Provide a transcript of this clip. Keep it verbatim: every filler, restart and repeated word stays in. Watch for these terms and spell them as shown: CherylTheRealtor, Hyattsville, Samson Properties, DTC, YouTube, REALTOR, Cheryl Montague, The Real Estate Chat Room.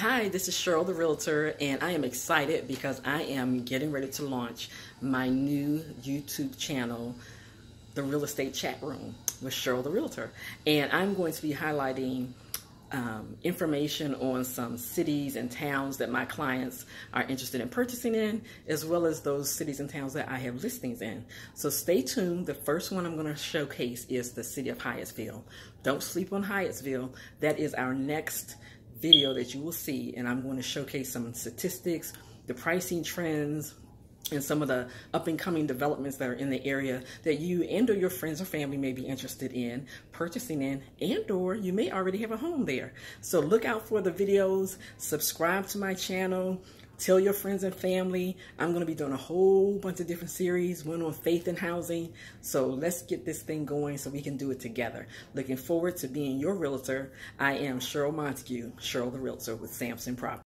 Hi, this is Cheryl the Realtor, and I am excited because I am getting ready to launch my new YouTube channel, The Real Estate Chat Room with Cheryl the Realtor. And I'm going to be highlighting um, information on some cities and towns that my clients are interested in purchasing in, as well as those cities and towns that I have listings in. So stay tuned. The first one I'm going to showcase is the city of Hyattsville. Don't sleep on Hyattsville. That is our next video that you will see, and I'm going to showcase some statistics, the pricing trends, and some of the up-and-coming developments that are in the area that you and or your friends or family may be interested in purchasing in, and or you may already have a home there. So look out for the videos, subscribe to my channel, tell your friends and family. I'm going to be doing a whole bunch of different series, one on faith and housing. So let's get this thing going so we can do it together. Looking forward to being your realtor. I am Cheryl Montague, Cheryl the Realtor with Samson Properties.